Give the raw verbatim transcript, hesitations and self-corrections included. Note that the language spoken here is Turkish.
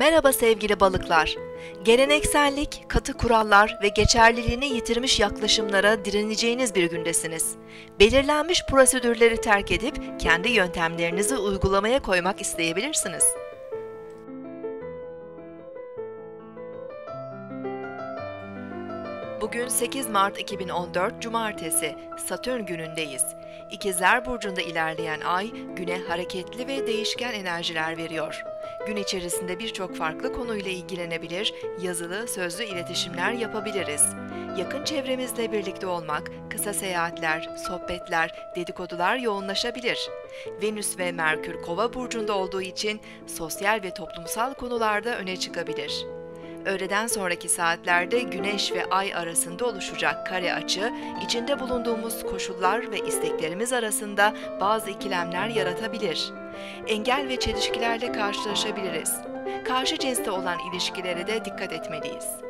Merhaba sevgili balıklar. Geleneksellik, katı kurallar ve geçerliliğini yitirmiş yaklaşımlara direneceğiniz bir gündesiniz. Belirlenmiş prosedürleri terk edip kendi yöntemlerinizi uygulamaya koymak isteyebilirsiniz. Bugün sekiz Mart iki bin on dört Cumartesi, Satürn günündeyiz. İkizler Burcu'nda ilerleyen ay, güne hareketli ve değişken enerjiler veriyor. Gün içerisinde birçok farklı konuyla ilgilenebilir, yazılı, sözlü iletişimler yapabiliriz. Yakın çevremizle birlikte olmak, kısa seyahatler, sohbetler, dedikodular yoğunlaşabilir. Venüs ve Merkür Kova Burcu'nda olduğu için sosyal ve toplumsal konularda öne çıkabilir. Öğleden sonraki saatlerde Güneş ve Ay arasında oluşacak kare açı, içinde bulunduğumuz koşullar ve isteklerimiz arasında bazı ikilemler yaratabilir. Engel ve çelişkilerle karşılaşabiliriz. Karşı cinste olan ilişkilere de dikkat etmeliyiz.